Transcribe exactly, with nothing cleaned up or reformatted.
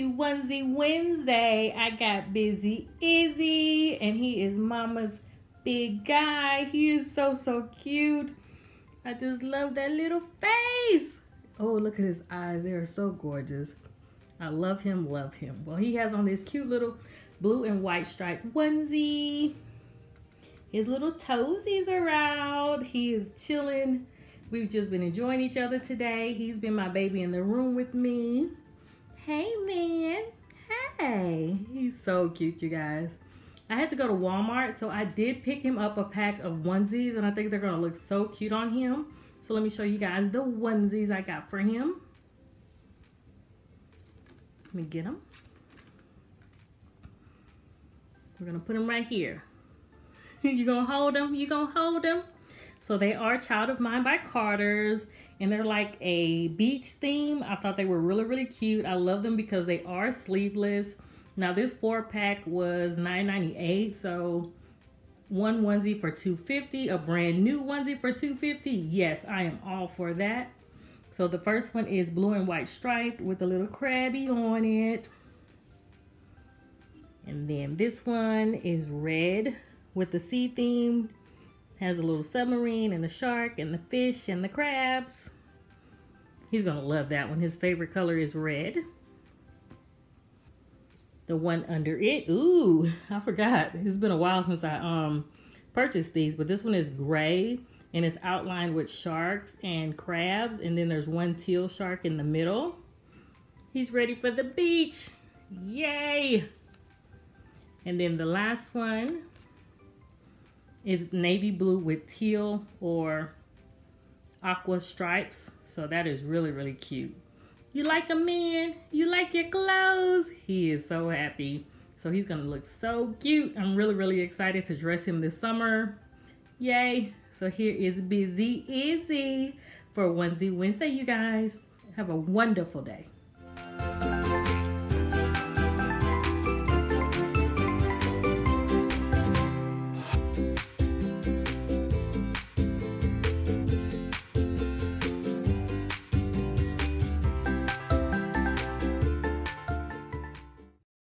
Happy Onesie Wednesday. I got Busy Izi, and he is Mama's big guy. He is so, so cute. I just love that little face. Oh, look at his eyes. They are so gorgeous. I love him, love him. Well, he has on this cute little blue and white striped onesie. His little toesies are out. He is chilling. We've just been enjoying each other today. He's been my baby in the room with me. Hey, man. Hey. He's so cute, you guys. I had to go to Walmart, so I did pick him up a pack of onesies, and I think they're going to look so cute on him. So let me show you guys the onesies I got for him. Let me get him. We're going to put him right here. You're going to hold him. You're going to hold him. So they are Child of Mine by Carter's, and they're like a beach theme. I thought they were really, really cute. I love them because they are sleeveless. Now this four pack was nine ninety-eight, so one onesie for two fifty, a brand new onesie for two fifty. Yes, I am all for that. So the first one is blue and white striped with a little crabby on it. And then this one is red with the sea theme. Has a little submarine and the shark and the fish and the crabs. He's gonna love that one. His favorite color is red. The one under it, ooh, I forgot. It's been a while since I um purchased these, but this one is gray and it's outlined with sharks and crabs, and then there's one teal shark in the middle. He's ready for the beach. Yay! And then the last one is navy blue with teal or aqua stripes. So that is really, really cute. You like a man, you like your clothes. He is so happy. So he's gonna look so cute. I'm really, really excited to dress him this summer. Yay. So here is Busy Izi for Onesie Wednesday, you guys. Have a wonderful day.